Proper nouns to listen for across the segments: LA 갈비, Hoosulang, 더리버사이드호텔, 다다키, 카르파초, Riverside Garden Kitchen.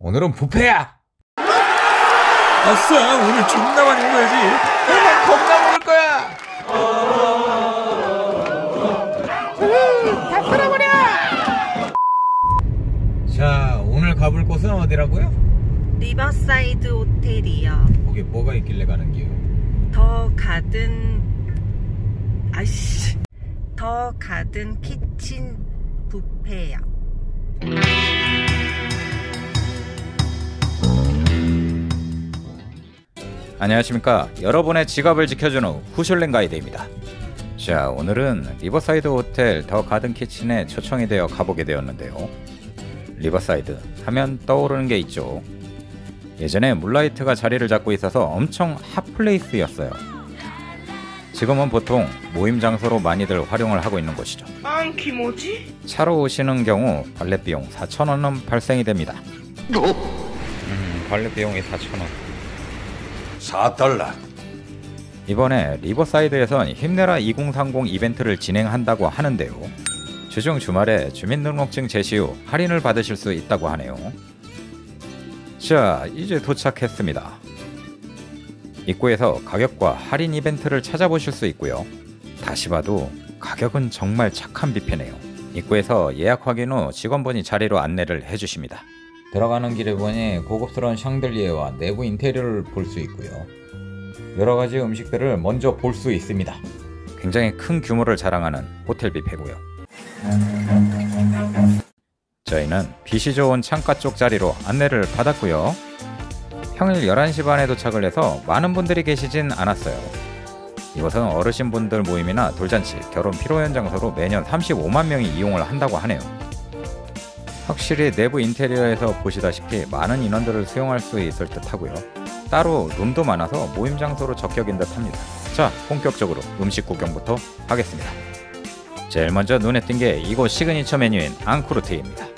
오늘은 부페야! 아싸! 오늘 존나 많이 먹어야지! 오늘 겁나 먹을 거야! 다 털어버려! 자, 오늘 가볼 곳은 어디라고요? 리버사이드 호텔이요. 거기 뭐가 있길래 가는 기요? 더 가든 키친 뷔페요. 안녕하십니까, 여러분의 지갑을 지켜주는 후슐랭 가이드입니다. 자, 오늘은 리버사이드 호텔 더 가든 키친에 초청이 되어 가보게 되었는데요. 리버사이드 하면 떠오르는 게 있죠. 예전에 물라이트가 자리를 잡고 있어서 엄청 핫플레이스였어요. 지금은 보통 모임 장소로 많이들 활용을 하고 있는 곳이죠. 차로 오시는 경우 발렛 비용 4,000원은 발생이 됩니다. 발렛 비용이 4,000원. 4달러. 이번에 리버사이드에선 힘내라 2030 이벤트를 진행한다고 하는데요. 주중 주말에 주민등록증 제시 후 할인을 받으실 수 있다고 하네요. 자, 이제 도착했습니다. 입구에서 가격과 할인 이벤트를 찾아보실 수 있고요. 다시 봐도 가격은 정말 착한 뷔페네요. 입구에서 예약 확인 후 직원분이 자리로 안내를 해주십니다. 들어가는 길에 보니 고급스러운 샹들리에와 내부 인테리어를 볼 수 있고요. 여러가지 음식들을 먼저 볼 수 있습니다. 굉장히 큰 규모를 자랑하는 호텔 뷔페고요. 저희는 빛이 좋은 창가 쪽 자리로 안내를 받았고요. 평일 11시 반에 도착을 해서 많은 분들이 계시진 않았어요. 이곳은 어르신분들 모임이나 돌잔치, 결혼 피로연 장소로 매년 35만 명이 이용을 한다고 하네요. 확실히 내부 인테리어에서 보시다시피 많은 인원들을 수용할 수 있을 듯 하고요. 따로 룸도 많아서 모임 장소로 적격인 듯 합니다. 자, 본격적으로 음식 구경부터 하겠습니다. 제일 먼저 눈에 띈 게 이곳 시그니처 메뉴인 앙쿠르트입니다.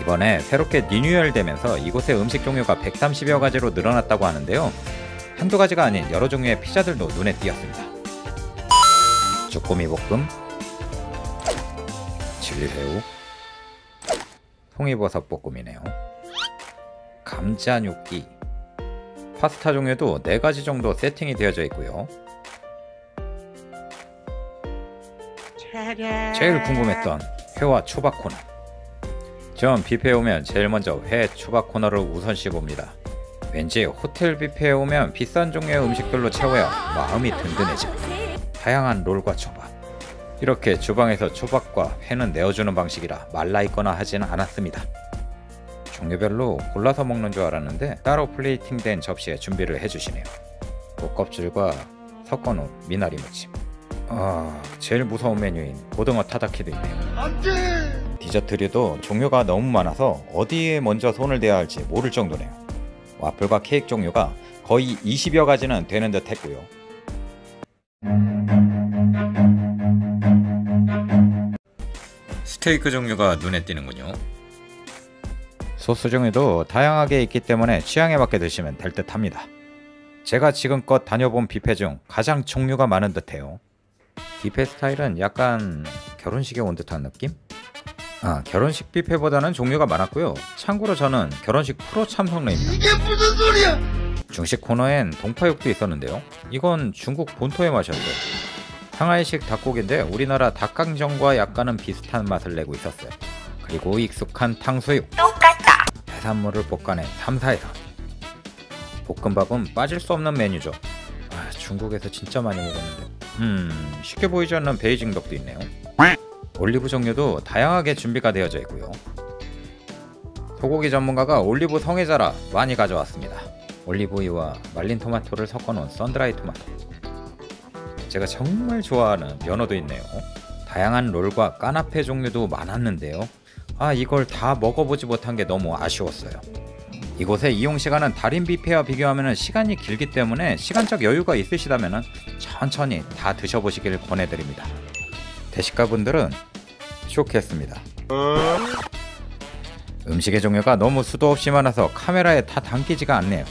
이번에 새롭게 리뉴얼 되면서 이곳의 음식 종류가 130여 가지로 늘어났다고 하는데요. 한두 가지가 아닌 여러 종류의 피자들도 눈에 띄었습니다. 쭈꾸미 볶음, 칠리새우, 통이버섯 볶음이네요. 감자 뇨끼, 파스타 종류도 4가지 정도 세팅이 되어져 있고요. 제일 궁금했던 회와 초밥 코너. 전 뷔페에 오면 제일 먼저 회 초밥 코너를 우선시 봅니다. 왠지 호텔 뷔페에 오면 비싼 종류의 음식들로 채워야 마음이 든든해집니다. 다양한 롤과 초밥. 이렇게 주방에서 초밥과 회는 내어주는 방식이라 말라있거나 하진 않았습니다. 종류별로 골라서 먹는 줄 알았는데 따로 플레이팅된 접시에 준비를 해주시네요. 목껍질과 섞은 후 미나리 무침. 아, 제일 무서운 메뉴인 고등어 타다키도 있네요. 디저트류도 종류가 너무 많아서 어디에 먼저 손을 대야 할지 모를 정도네요. 와플과 케이크 종류가 거의 20여 가지는 되는 듯 했고요. 스테이크 종류가 눈에 띄는군요. 소스 종류도 다양하게 있기 때문에 취향에 맞게 드시면 될 듯 합니다. 제가 지금껏 다녀본 뷔페 중 가장 종류가 많은 듯해요. 뷔페 스타일은 약간 결혼식에 온 듯한 느낌? 아, 결혼식 뷔페보다는 종류가 많았고요. 참고로 저는 결혼식 프로 참석례입니다. 이게 무슨 소리야! 중식 코너엔 동파육도 있었는데요. 이건 중국 본토의 맛이었어요. 상하이식 닭고기인데 우리나라 닭강정과 약간은 비슷한 맛을 내고 있었어요. 그리고 익숙한 탕수육. 똑같다! 해산물을 볶아낸 삼사해산. 볶음밥은 빠질 수 없는 메뉴죠. 아, 중국에서 진짜 많이 먹었는데. 쉽게 보이지 않는 베이징 덕도 있네요. 올리브 종류도 다양하게 준비가 되어져 있고요. 소고기 전문가가 올리브 성애자라 많이 가져왔습니다. 올리브유와 말린 토마토를 섞어놓은 선드라이 토마토. 제가 정말 좋아하는 연어도 있네요. 다양한 롤과 까나페 종류도 많았는데요. 아, 이걸 다 먹어보지 못한 게 너무 아쉬웠어요. 이곳의 이용시간은 다른 뷔페와 비교하면 시간이 길기 때문에 시간적 여유가 있으시다면 천천히 다 드셔보시길 권해드립니다. 대식가분들은 쇼크했습니다. 음식의 종류가 너무 수도 없이 많아서 카메라에 다 담기지가 않네요.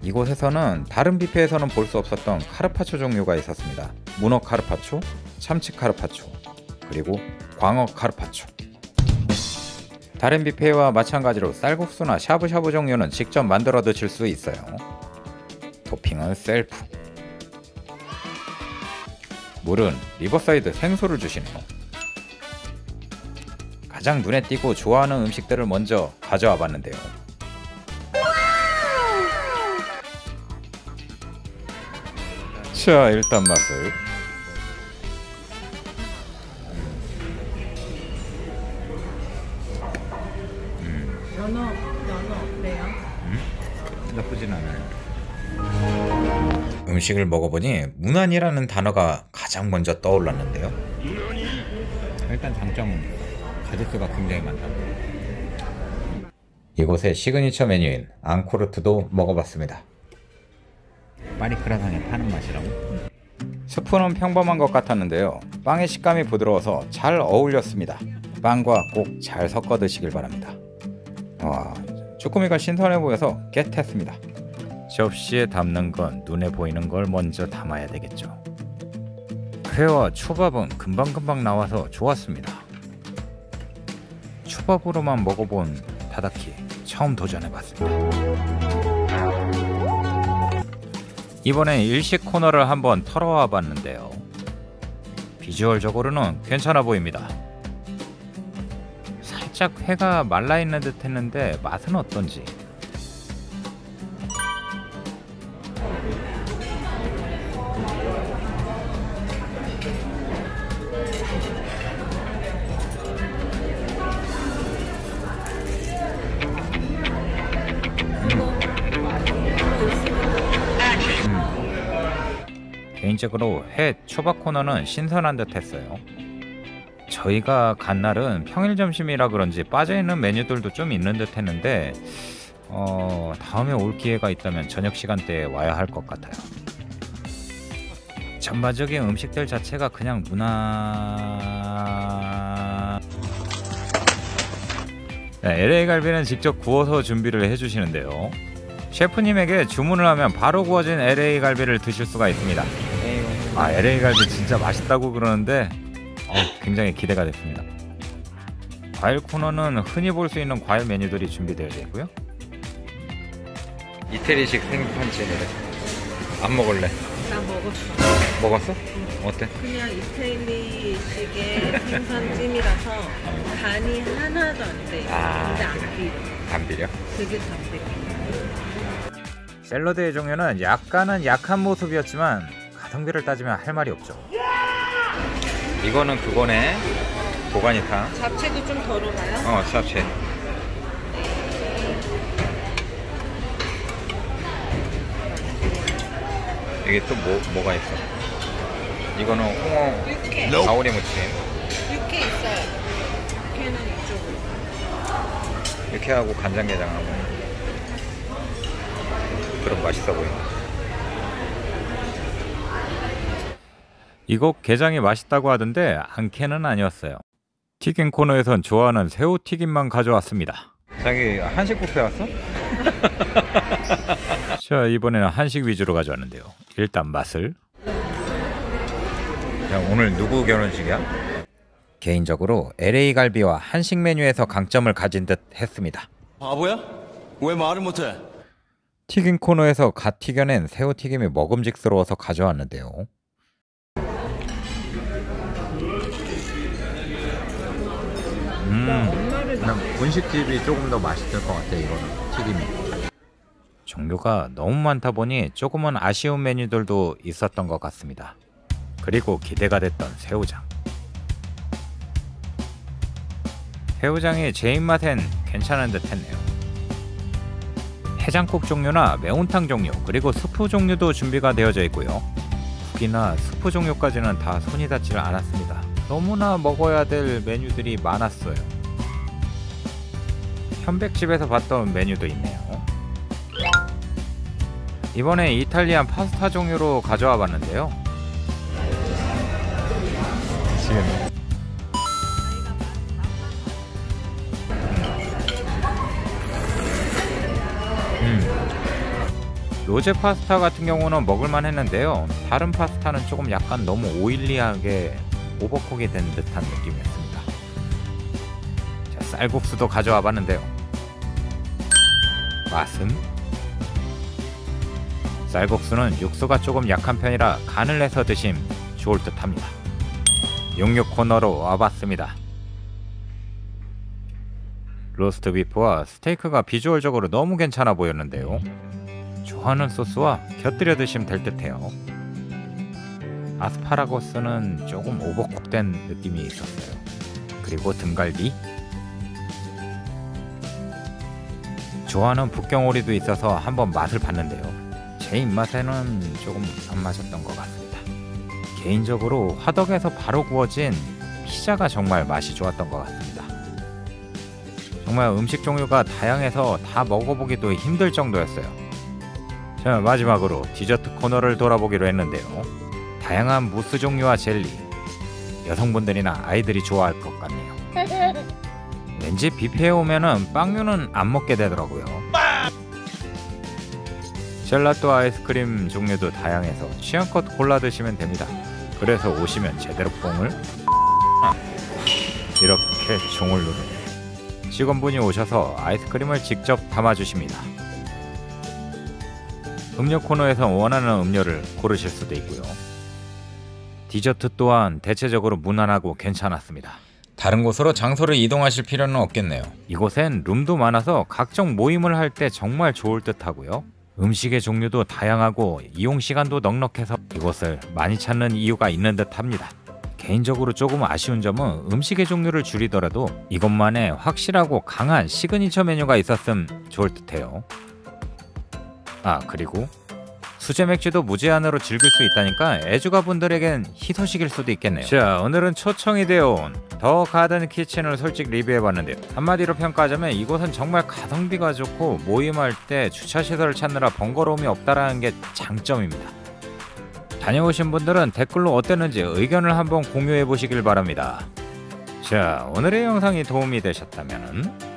이곳에서는 다른 뷔페에서는 볼 수 없었던 카르파초 종류가 있었습니다. 문어 카르파초, 참치 카르파초, 그리고 광어 카르파초. 다른 뷔페와 마찬가지로 쌀국수나 샤브샤브 종류는 직접 만들어 드실 수 있어요. 토핑은 셀프. 물은 리버사이드 생수를 주시네요. 가장 눈에 띄고 좋아하는 음식들을 먼저 가져와 봤는데요. 자, 일단 맛을. 연어 그래요? 나쁘진 않아요. 음식을 먹어보니 무난이라는 단어가 가장 먼저 떠올랐는데요. 일단 장점은 가짓수가 굉장히 많다. 이곳의 시그니처 메뉴인 앙코르트도 먹어봤습니다. 파리크라상에 파는 맛이라고? 스프는 평범한 것 같았는데요. 빵의 식감이 부드러워서 잘 어울렸습니다. 빵과 꼭 잘 섞어 드시길 바랍니다. 와, 쭈꾸미가 신선해 보여서 깨탔습니다. 접시에 담는 건 눈에 보이는 걸 먼저 담아야 되겠죠. 회와 초밥은 금방금방 나와서 좋았습니다. 초밥으로만 먹어본 다다키 처음 도전해봤습니다. 이번에 일식 코너를 한번 털어와 봤는데요. 비주얼적으로는 괜찮아 보입니다. 살짝 회가 말라있는 듯 했는데 맛은 어떤지. 개인적으로 회 초밥 코너는 신선한 듯 했어요. 저희가 간 날은 평일 점심이라 그런지 빠져있는 메뉴들도 좀 있는 듯 했는데 다음에 올 기회가 있다면 저녁 시간대에 와야 할 것 같아요. 전반적인 음식들 자체가 그냥 무난... 네, LA 갈비는 직접 구워서 준비를 해주시는데요. 셰프님에게 주문을 하면 바로 구워진 LA 갈비를 드실 수가 있습니다. 아, LA 갈비 진짜 맛있다고 그러는데 굉장히 기대가 됐습니다. 과일 코너는 흔히 볼 수 있는 과일 메뉴들이 준비되어 있고요. 이태리식 생판찌개래. 안 먹을래? 나 먹었어. 먹었어? 응. 어때? 그냥 이태리식의 생선찜이라서 간이 하나도 안 돼. 근데 안 비려. 안 비려? 되게 담백해. 샐러드의 종류는 약간은 약한 모습이었지만 가성비를 따지면 할 말이 없죠. 이거는 그거네. 보가니탕. 잡채도 좀 덜어가요? 잡채. 이게 또 뭐가 있어? 이거는 홍어 육회. 가오리 무침. 육회 있어요. 육회는 이쪽으로. 육회하고 간장게장하고. 그럼 맛있어 보인다. 이거 게장이 맛있다고 하던데 안캐는 아니었어요. 튀김 코너에선 좋아하는 새우튀김만 가져왔습니다. 자기 한식 뷔페 왔어? 자, 이번에는 한식 위주로 가져왔는데요. 일단 맛을. 야, 오늘 누구 결혼식이야? 개인적으로 LA 갈비와 한식 메뉴에서 강점을 가진 듯 했습니다. 바보야? 왜 말을 못해? 튀김 코너에서 갓 튀겨낸 새우튀김이 먹음직스러워서 가져왔는데요. 난 분식집이 조금 더 맛있을 것 같아. 이거는 튀김이 종류가 너무 많다 보니 조금은 아쉬운 메뉴들도 있었던 것 같습니다. 그리고 기대가 됐던 새우장. 새우장이 제 입맛엔 괜찮은 듯 했네요. 해장국 종류나 매운탕 종류 그리고 스프 종류도 준비가 되어져 있고요. 국이나 스프 종류까지는 다 손이 닿질 않았습니다. 너무나 먹어야 될 메뉴들이 많았어요. 현백집에서 봤던 메뉴도 있네요. 이번에 이탈리안 파스타 종류로 가져와 봤는데요. 지금 로제 파스타 같은 경우는 먹을만 했는데요. 다른 파스타는 조금 약간 너무 오일리하게 오버콕이 된 듯한 느낌이었습니다. 자, 쌀국수도 가져와 봤는데요. 맛은? 쌀국수는 육수가 조금 약한 편이라 간을 내서 드심 좋을 듯 합니다. 육류 코너로 와봤습니다. 로스트 비프와 스테이크가 비주얼적으로 너무 괜찮아 보였는데요. 좋아하는 소스와 곁들여 드시면 될 듯해요. 아스파라거스는 조금 오버쿡된 느낌이 있었어요. 그리고 등갈비? 좋아하는 북경오리도 있어서 한번 맛을 봤는데요. 제 입맛에는 조금 안 맞았던 것 같습니다. 개인적으로 화덕에서 바로 구워진 피자가 정말 맛이 좋았던 것 같습니다. 정말 음식 종류가 다양해서 다 먹어보기도 힘들 정도였어요. 자, 마지막으로 디저트 코너를 돌아보기로 했는데요. 다양한 무스 종류와 젤리, 여성분들이나 아이들이 좋아할 것 같네요. 왠지 뷔페에 오면은 빵류는 안 먹게 되더라고요. 젤라또 아이스크림 종류도 다양해서 취향껏 골라 드시면 됩니다. 그래서 오시면 제대로 뽕을 이렇게 종을 누르고 직원분이 오셔서 아이스크림을 직접 담아주십니다. 음료 코너에서 원하는 음료를 고르실 수도 있고요. 디저트 또한 대체적으로 무난하고 괜찮았습니다. 다른 곳으로 장소를 이동하실 필요는 없겠네요. 이곳엔 룸도 많아서 각종 모임을 할 때 정말 좋을 듯 하고요. 음식의 종류도 다양하고 이용 시간도 넉넉해서 이곳을 많이 찾는 이유가 있는 듯 합니다. 개인적으로 조금 아쉬운 점은 음식의 종류를 줄이더라도 이것만의 확실하고 강한 시그니처 메뉴가 있었음 좋을 듯해요. 아, 그리고 수제 맥주도 무제한으로 즐길 수 있다니까 애주가분들에겐 희소식일 수도 있겠네요. 자, 오늘은 초청이 되어온 더 가든 키친을 솔직 리뷰해봤는데요. 한마디로 평가하자면 이곳은 정말 가성비가 좋고 모임할 때 주차시설을 찾느라 번거로움이 없다라는 게 장점입니다. 다녀오신 분들은 댓글로 어땠는지 의견을 한번 공유해보시길 바랍니다. 자, 오늘의 영상이 도움이 되셨다면